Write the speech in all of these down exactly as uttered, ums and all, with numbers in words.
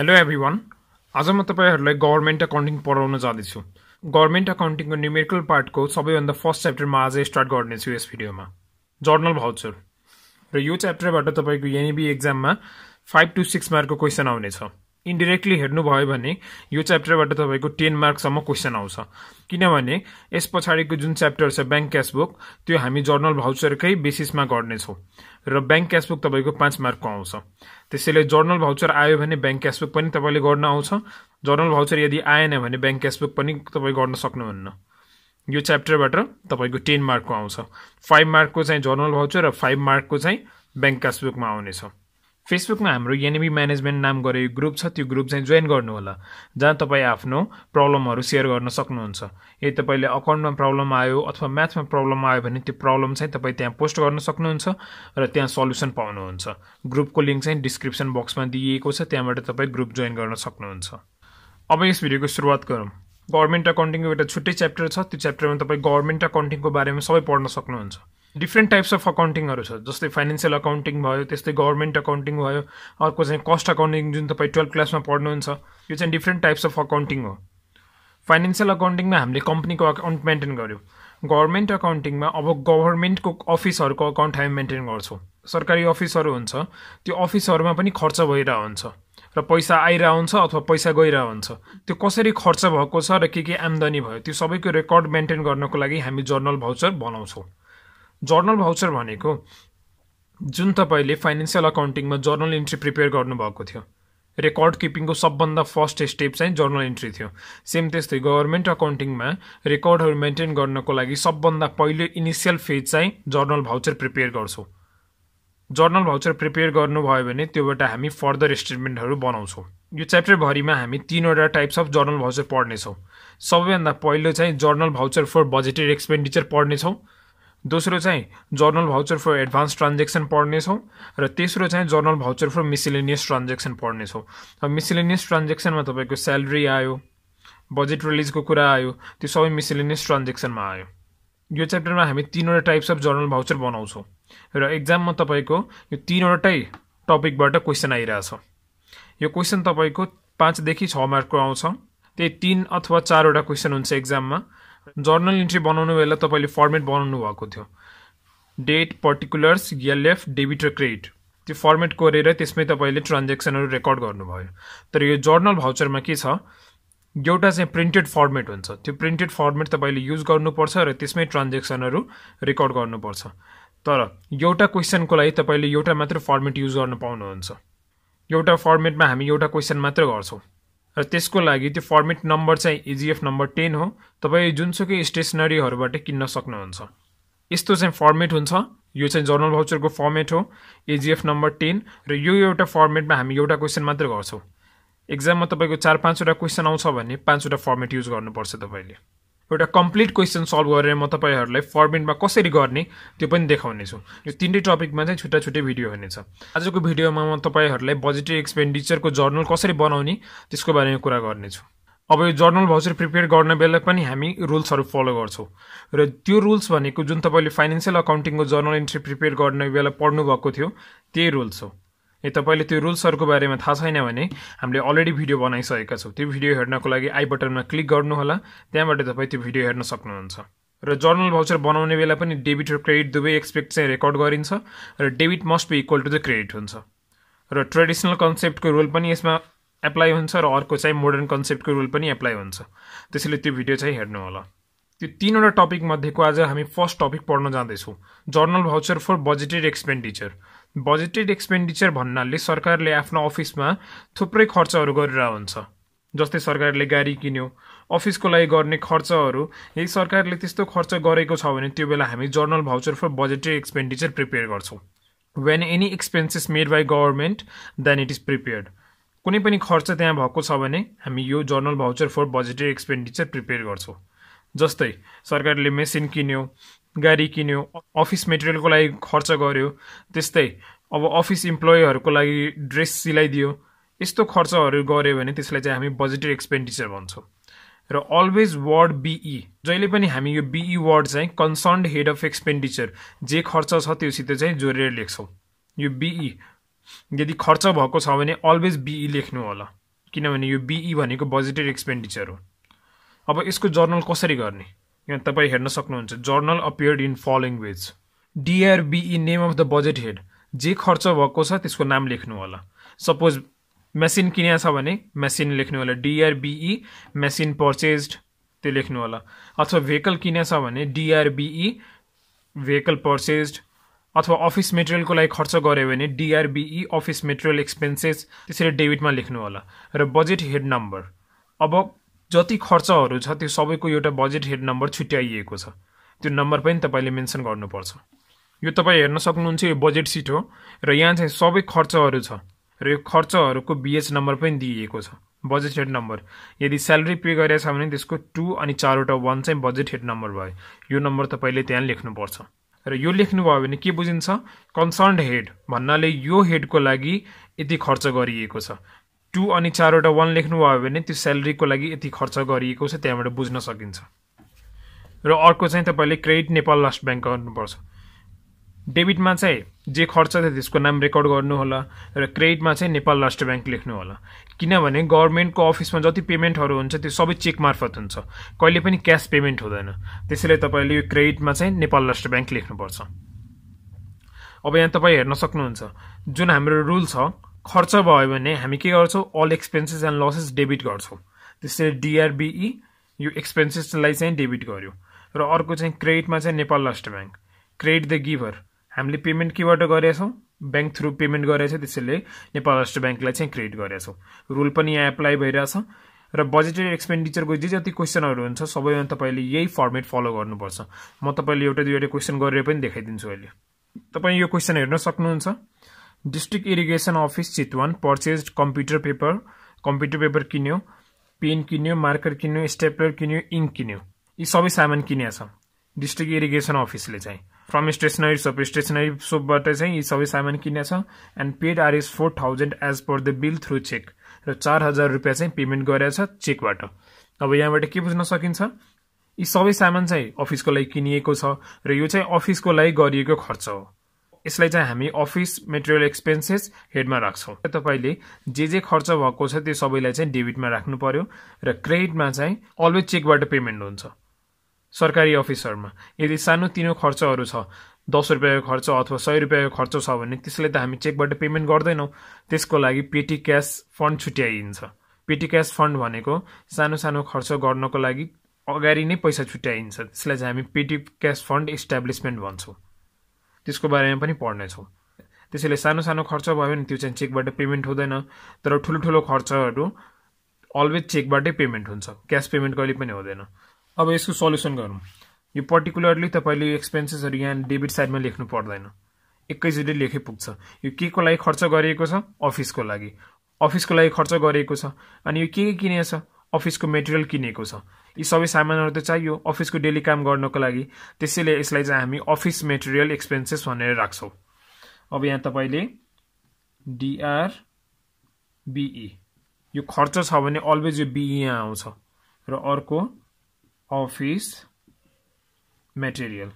Hello everyone. Today we will learn government accounting. Government accounting को numerical part को सबैभन्दा first chapter मा आज start गर्नेछु यस भिडियोमा. Journal voucher. र यो chapter बाट तपाईको एनबी exam मा five to six mark को question आउने छ. Indirectly हेर्नु भयो भने यो chapter बाट तपाईको ten mark सम्म question आउँछ. किनभने यस पछाडीको जुन chapter छ bank cash book त्यो हामी journal voucher कै basis मा गर्नेछौ. र bank cash book तपाईको five mark को आउँछ. त्यसैले journal voucher आयो भने bank cash book पनि तपाईले गर्न आउँछ. Journal voucher यदि आएन भने bank cash book पनि तपाई गर्न सक्नुहुन्न. यो chapter बाट तपाईको ten mark को आउँछ. five mark को चाहिँ journal voucher र five mark को चाहिँ bank cash book मा आउनेछ. Facebook मा हाम्रो एनबी म्यानेजमेन्ट नाम गरे ग्रुप छ त्यो ग्रुप चाहिँ ज्वाइन गर्नु होला जहाँ तपाई आफ्नो प्रब्लमहरु शेयर गर्न सक्नुहुन्छ यदि तपाईले अकाउन्टमा प्रब्लम आयो अथवा म्याथमा प्रब्लम आयो भने त्यो प्रब्लम चाहिँ तपाई त्यहाँ पोस्ट गर्न सक्नुहुन्छ र त्यहाँ सल्युसन पाउनुहुन्छ ग्रुपको लिंक चाहिँ डिस्क्रिप्सन बक्समा दिइएको छ त्यहाँबाट तपाई ग्रुप ज्वाइन गर्न सक्नुहुन्छ अब यस भिडियोको सुरुवात गरौँ गभर्नमेन्ट अकाउन्टिङको एउटा छुट्टै च्याप्टर छ त्यो च्याप्टरमा तपाई गभर्नमेन्ट अकाउन्टिङको बारेमा सबै पढ्न सक्नुहुन्छ Different types of accounting are just like financial accounting, government accounting, or cost accounting, which is twelfth class. These are different types of accounting. Financial accounting, we have company account maintain. Government accounting, we have government office account maintain. Government office, the office also र पैसा आइरा हुन्छ अथवा पैसा गइरा हुन्छ त्यो कसरी खर्च भएको छ र के के आम्दानी भयो त्यो सबैको रेकर्ड मेन्टेन गर्नको लागि हामी जर्नल भाउचर बनाउँछौं जर्नल भाउचर भनेको जुन तपाईले फाइनान्शियल अकाउन्टिङमा जर्नल इन्ट्री प्रिपेयर गर्नु भएको थियो रेकर्ड किपिङको सबभन्दा फर्स्ट स्टेप चाहिँ जर्नल इन्ट्री थियो सेम त्यस्तै गभर्नमेन्ट अकाउन्टिङमा रेकर्डहरु मेन्टेन गर्नको लागि सबभन्दा पहिलो इनिशियल फेज चाहिँ जर्नल भाउचर प्रिपेयर गर्छौं जर्नल भाउचर प्रिपेयर गर्नु भयो भने त्योबाट हामी फर्दर स्टेटमेन्टहरु बनाउँछौं यो च्याप्टर भरिमा हामी तीनवटा टाइप्स अफ जर्नल भाउचर पढ्ने छौं सबैभन्दा पहिलो चाहिँ journal voucher for budgeted expenditure पढ्ने छौं दोस्रो चाहिँ journal voucher for advance transaction पढ्ने छौं र तेस्रो चाहिँ journal voucher for miscellaneous transaction पढ्ने छौं अब मिसलेनियस ट्रान्ज्याक्सनमा तपाईको स्यालेरी आयो बजेट रिलीजको कुरा आयो त्यो सबै मिसलेनियस ट्रान्ज्याक्सनमा आयो यो च्याप्टरमा हामी तीनवटा टाइप्स अफ जर्नल भाउचर बनाउँछौं र एक्जाममा तपाईको यो तीनवटै टपिकबाट क्वेशन आइराछ यो क्वेशन तपाईको पाँच देखि छ मार्कको आउँछ त्यही तीन अथवा चार वटा क्वेशन हुन्छ एक्जाममा जर्नल इन्ट्री बनाउनु बेला तपाईले फर्मेट बनाउनु भएको थियो डेट पर्टिकुलर्स ईएलएफ डेबिट र क्रेडिट त्यो फर्मेट कोरेर त्यसमै तपाईले ट्रान्ज्याक्सनहरु रेकर्ड गर्नुभयो तर यो जर्नल भाउचरमा के छ एउटा चाहिँ प्रिन्टेड फर्मेट हुन्छ त्यो प्रिन्टेड फर्मेट तपाईले युज गर्नुपर्छ र त्यसमै ट्रान्ज्याक्सनहरु रेकर्ड गर्नुपर्छ तर एउटा क्वेशनको लागि तपाईले एउटा मात्र फर्मेट युज गर्न पाउनुहुन्छ एउटा फर्मेटमा हामी एउटा क्वेशन मात्र गर्छौं र त्यसको लागि त्यो फर्मेट नम्बर चाहिँ ईजीएफ नम्बर ten हो तपाई जुनसुकै स्टेशनरीहरुबाट किन्न सक्नुहुन्छ यस्तो चाहिँ फर्मेट हुन्छ यो चाहिँ जर्नल भाउचरको फर्मेट हो ईजीएफ नम्बर ten र यो एउटा फर्मेटमा हामी एउटा क्वेशन मात्र गर्छौं एक्जाममा तपाईको चार पाँच वटा क्वेशन आउँछ भने पाँच वटा फर्मेट युज गर्नुपर्छ तपाईले एउटा कम्प्लिट क्वेशन सल्भ गरेर म तपाईहरुलाई फर्मेटमा कसरी गर्ने त्यो पनि देखाउने छु यो तीनटै टपिकमा चाहिँ छुट्टा-छुट्टै भिडियो हुनेछ आजको भिडियोमा म तपाईहरुलाई बजेटरी एक्सपेन्डिचरको जर्नल कसरी बनाउने त्यसको बारेमा कुरा गर्ने छु अब यो जर्नल भाउचर प्रिपेयर गर्न बेला पनि हामी रुल्सहरु फलो गर्छौं र त्यो रुल्स भनेको जुन तपाईले फाइनान्शियल अकाउन्टिङको जर्नल इन्ट्री प्रिपेयर गर्ने बेला पढ्नु भएको थियो त्यही रुल्स हो यदि तपाईले त्यो रुल्सहरुको बारेमा थाहा छैन भने हामीले अलरेडी भिडियो बनाइसकेका छौं त्यो भिडियो हेर्नको लागि आई बटनमा क्लिक गर्नु होला त्यहाँबाट तपाई त्यो भिडियो हेर्न सक्नुहुन्छ र जर्नल भाउचर बनाउने बेला पनि डेबिट र क्रेडिट दुवै एक्सपेक्ट चाहिँ रेकर्ड गरिन्छ र debit must be equal to the credit हुन्छ र ट्रेडिसनल कन्सेप्टको रुल पनि यसमा एप्लाई हुन्छ र अर्को चाहिँ मोडर्न कन्सेप्टको रुल पनि एप्लाई हुन्छ त्यसैले त्यो भिडियो चाहिँ हेर्नु होला त्यो तीनवटा टपिक मध्येको आज हामी फर्स्ट टपिक पढ्न जाँदै छौं journal voucher for budgeted expenditure budgeted expenditure भन्नाले सरकारले आफ्नो अफिसमा थुप्रै खर्चहरु गरिरहेको हुन्छ जस्तै सरकारले गाडी किन्यो अफिसको लागि गर्ने खर्चहरु यदि सरकारले त्यस्तो खर्च गरेको छ भने त्यो बेला हामी journal voucher for budgeted expenditure prepare गर्छौं when any expenses made by government then it is prepared कुनै पनि खर्च त्यहाँ भएको छ भने हामी यो journal voucher for budgeted expenditure prepare गर्छौं जस्तै सरकारले मेसिन किन्यो गाडी किन्यो अफिस मटेरियलको लागि खर्च गर्यो त्यस्तै अब अफिस एम्प्लॉयहरुको लागि ड्रेस सिलाई दियो यस्तो खर्चहरु गर्यो भने त्यसलाई चाहिँ हामी बजेटेड एक्सपेन्डिचर भन्छौं र अलवेज वर्ड बीई जहिले पनि हामी यो बीई वर्ड चाहिँ कन्सर्न्ड हेड अफ एक्सपेन्डिचर जे खर्च छ त्योसित चाहिँ जोडेर लेख्छौं यो बीई यदि खर्च भएको छ भने अलवेज बीई लेख्नु होला किनभने यो बीई भनेको बजेटेड एक्सपेन्डिचर हो. अब यसको जर्नल कसरी गर्ने यहाँ तपाई हेर्न सक्नुहुन्छ. Journal appeared in following ways. DR BE name of the budget head. जे खर्च भएको छ त्यसको नाम लेख्नु होला. सपोज मेसिन किनेया छ भने मेसिन लेख्नु होला, डीआर बीई मेसिन पर्चेज्ड त्यो लेख्नु होला. अथवा भेहिकल किनेया छ भने डीआर बीई भेहिकल पर्चेज्ड. अथवा अफिस मटेरियल को लागि खर्च गरे भने DR BE office material expenses त्यसरी डेबिटमा लेख्नु होला र बजेट हेड नम्बर. अब जति खर्चहरु छ त्यो सबैको एउटा बजेट हेड नम्बर छुट्याइएको छ. त्यो नम्बर पनि तपाईले मेन्सन गर्नुपर्छ. यो तपाई हेर्न सक्नुहुन्छ यो बजेट सिट हो र यहाँ चाहिँ सबै खर्चहरु छ र यो खर्चहरुको बीएच नम्बर पनि दिएको छ बजेट हेड नम्बर. यदि स्यालेरी पे गरेछ भने त्यसको दुई अनि चार वटा एक चाहिँ बजेट हेड नम्बर भयो. यो नम्बर तपाईले त्यहाँ लेख्नुपर्छ. र यो लेख्नु भयो भने के बुझिन्छ कन्सर्न्ड हेड भन्नाले यो हेड को लागि यति खर्च गरिएको छ. दुई अनि चार वटा एक लेख्नु भयो भने त्यो स्यालेरी को लागि यति खर्च गरिएको छ त्यहाँबाट बुझ्न सकिन्छ. र अर्को चाहिँ तपाईले क्रेडिट नेपाल राष्ट्र बैंक गर्नुपर्छ. डेबिटमा चाहिँ जे खर्च छ त्यसको नाम रेकर्ड गर्नु होला र क्रेडिटमा चाहिँ नेपाल राष्ट्र बैंक लेख्नु होला. किनभने गभर्नमेन्टको अफिसमा जति पेमेन्टहरु हुन्छ त्यो सबै चेक मार्फत हुन्छ, कहिले पनि क्याश पेमेन्ट हुँदैन. त्यसैले तपाईले यो क्रेडिटमा चाहिँ नेपाल राष्ट्र बैंक लेख्नुपर्छ. अब यहाँ तपाई हेर्न सक्नुहुन्छ जुन हाम्रो रुल छ खर्च भयो भने हामी के गर्छौ all expenses and losses debit गर्छौ. त्यसैले डीआरबीई यो एक्सपेन्सेस लाई चाहिँ डेबिट गर्यो. र अर्को चाहिँ क्रेडिटमा चाहिँ Nepal Rastra bank. Credit the giver हामीले पेमेन्ट केबाट गरेछौ बैंक थ्रु पेमेन्ट गरेछ त्यसैले नेपाल राष्ट्र बैंकलाई चाहिँ क्रेडिट गरेछौ. रुल पनि यहाँ एप्लाई भइराछ. र बजेटेड एक्सपेन्डिचर को जे जति क्वेशनहरु हुन्छ सबैमा तपाईले यही फर्मेट फलो गर्नुपर्छ. म तपाईले एउटा दुईवटा क्वेशन गरेर पनि देखाइदिन्छु. अहिले तपाई यो क्वेशन हेर्न सक्नुहुन्छ. District irrigation office Chitwan purchased computer paper. Computer paper किन्यो, पेन किन्यो, मार्कर किन्यो, स्टेपलर किन्यो, इंक किन्यो. यी सबै सामान किन्या छ डिस्ट्रिक्ट इरिगेशन अफिसले चाहिँ. फ्रम स्टेशनरी सप स्टेशनरी सपबाट चाहिँ यी सबै सामान किन्या छ. And paid R is four thousand as per the bill through cheque. र चार हजार रुपया चाहिँ पेमेन्ट गरेछ चेकबाट. अब यहाँबाट के बुझ्न सकिन्छ यी सबै सामान चाहिँ अफिसको लागि किनिएको छ र यो चाहिँ अफिसको लागि गरिएको खर्च हो. यसलाई चाहिँ हामी अफिस मटेरियल एक्सपेन्सेस हेडमा राख्छौं. तपाईले जे जे खर्च भएको छ त्यो सबैलाई चाहिँ डेबिटमा राख्नु पर्यो. र क्रेडिटमा चाहिँ अलवेज चेकबाट पेमेन्ट हुन्छ. सरकारी अफिसहरुमा यदि सानो तिनो खर्चहरु छ दस रुपैयाँको खर्च अथवा सय रुपैयाँको खर्च छ भने त्यसले त हामी चेकबाट पेमेन्ट गर्दैनौ. त्यसको लागि पेटी क्याश फन्ड छुट्याइन्छ. पेटी क्याश फन्ड भनेको सानो सानो खर्च गर्नको लागि अगाडि नै पैसा छुट्याइन्छ. त्यसलाई चाहिँ हामी पेटी क्याश फन्ड एस्टाब्लिशमेन्ट भन्छौं. त्यसको बारेमा पनि पढ्ने छौं. त्यसैले सानो सानो खर्च भयो भने त्यो चाहिँ चेकबाट पेमेन्ट हुँदैन, तर ठूलो ठूलो खर्चहरु अलवेज चेकबाटै पेमेन्ट हुन्छ, क्याश पेमेन्ट कहिले पनि हुँदैन. अब यसको सल्युसन गरौं. यो पर्टिकुलरली तपाईले यो एक्सपेन्सेसहरु यहाँ डेबिट साइडमा लेख्नु पर्दैन, एकैचोटी लेखे पुग्छ. यो के को लागि खर्च गरिएको छ अफिसको लागि. अफिसको लागि खर्च गरिएको छ अनि यो के के किनेको छ अफिसको मटेरियल किनेको छ. यी सबै सामानहरु त चाहियो अफिसको डेली काम गर्नको लागि. त्यसैले यसलाई चाहिँ हामी अफिस मटेरियल एक्सपेन्सेस भनेर राख्छौं. अब यहाँ तपाईले डीआर बीई यो खर्च छ भने अलवेज यो बीई यहाँ आउँछ. र अर्को अफिस मटेरियल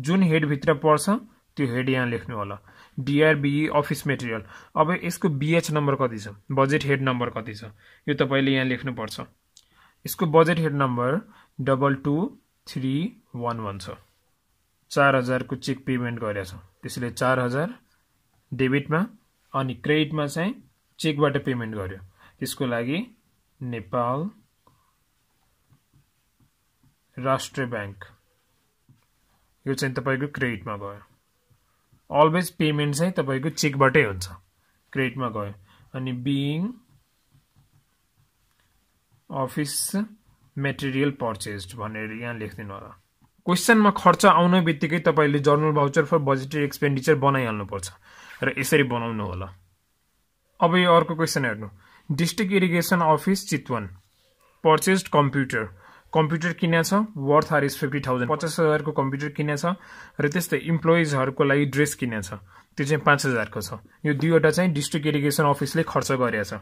जुन हेड भित्र पर्छ त्यो हेड यहाँ लेख्नु होला. DR BE office material. अब यसको बीएच नम्बर कति छ, बजेट हेड नम्बर कति छ यो तपाईले यहाँ लेख्नु पर्छ. यसको budget head number two two three one one छ. चार हजार को चेक पेमेन्ट गरेछ त्यसैले चार हजार डेबिटमा अनि क्रेडिटमा चाहिँ चेकबाट पेमेन्ट गर्यो. त्यसको लागि नेपाल राष्ट्र बैंक यो चाहिँ तपाईको क्रेडिटमा गयो. अलवेज पेमेन्ट चाहिँ तपाईको चेकबाटै हुन्छ, क्रेडिटमा गयो. अनि बीइङ अफिस मटेरियल पर्चेज्ड भनेर यहाँ लेख्दिनु होला. क्वेशनमा खर्च आउने बित्तिकै तपाईले journal voucher for budgetary expenditure बनाइहाल्नु पर्छ र यसरी बनाउनु होला. अब यो अर्को क्वेशन हेर्नु. District irrigation office Chitwan purchased computer. Computer किन्या छ worth R is fifty thousand. पचास हजार को कम्प्युटर किन्या छ र त्यस्तै इम्प्लोइजहरुको लागि ड्रेस किन्या छ त्यो चाहिँ पाँच हजार को छ. यो दुईवटा चाहिँ डिस्ट्रिक्ट इरिगेशन अफिसले खर्च गरेको छ.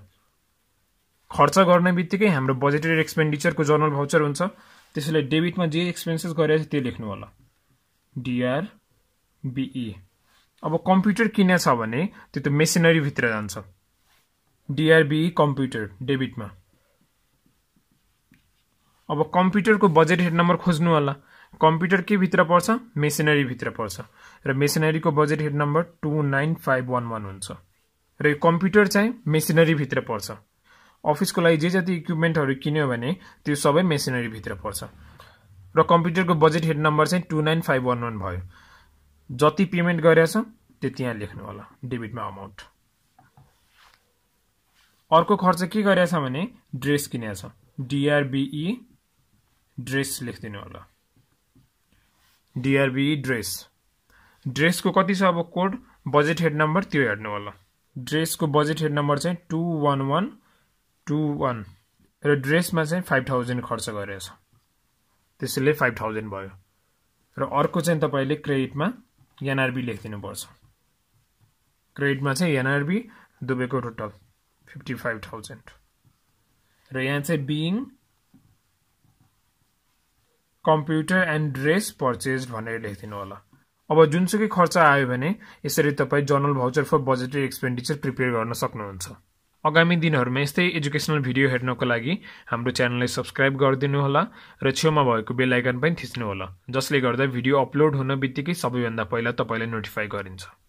खर्च गर्ने बित्तिकै हाम्रो बजेटेड एक्सपेन्डिचरको जर्नल भाउचर हुन्छ. त्यसैले डेबिटमा जे एक्सपेन्सेस गरेछ त्यो लेख्नु होला. DR BE. अब कम्प्युटर किन्या छ भने त्यो त मेसिनरी भित्र जान्छ. D R B E computer debit ma. अब computer को budget hit number खोजने वाला computer के भीतर पर्सा machinery भीतर पर्सा र machinery को budget hit number two nine five one one उनसा र computer चाहिए machinery भीतर पर्सा office को लाई जे जाती equipment और किन्हों बने त्यो सबे machinery भीतर पर्सा र computer को budget hit number चाहिए two nine five one one भाई जाती payment गया सा त्यतियाँ लिखने वाला debit में amount और को खर्च के गया सा मने dress किन्हों सा D R B E dress लिख दिने वाला D R B E dress dress को कति छ अब कोड बजेट हेड नम्बर त्यो हेर्नु होला dress को बजेट हेड नम्बर चाहिँ two one one two one र dress मा चाहिँ five thousand खर्च गरेको छ त्यसैले five thousand भयो र अर्को चाहिँ तपाईले क्रेडिट मा N R B लेख्दिनु पर्छ क्रेडिट मा चाहिँ N R B दुबैको टोटल fifty-five thousand र यहाँ चाहिँ being computer and dress purchased भनेर लेख्दिनु होला अब जुनसुकै खर्च आयो भने यसरी तपाई journal voucher for budgetary expenditure prepare गर्न सक्नुहुन्छ आगामी दिनहरुमा यस्तै एजुकेशनल भिडियो हेर्नको लागि हाम्रो च्यानललाई सब्स्क्राइब गरिदिनु होला र छेउमा भएको बेल आइकन पनि थिच्नु होला जसले गर्दा भिडियो अपलोड हुन बित्तिकै सबैभन्दा पहिला तपाईलाई नोटिफाई गरिन्छ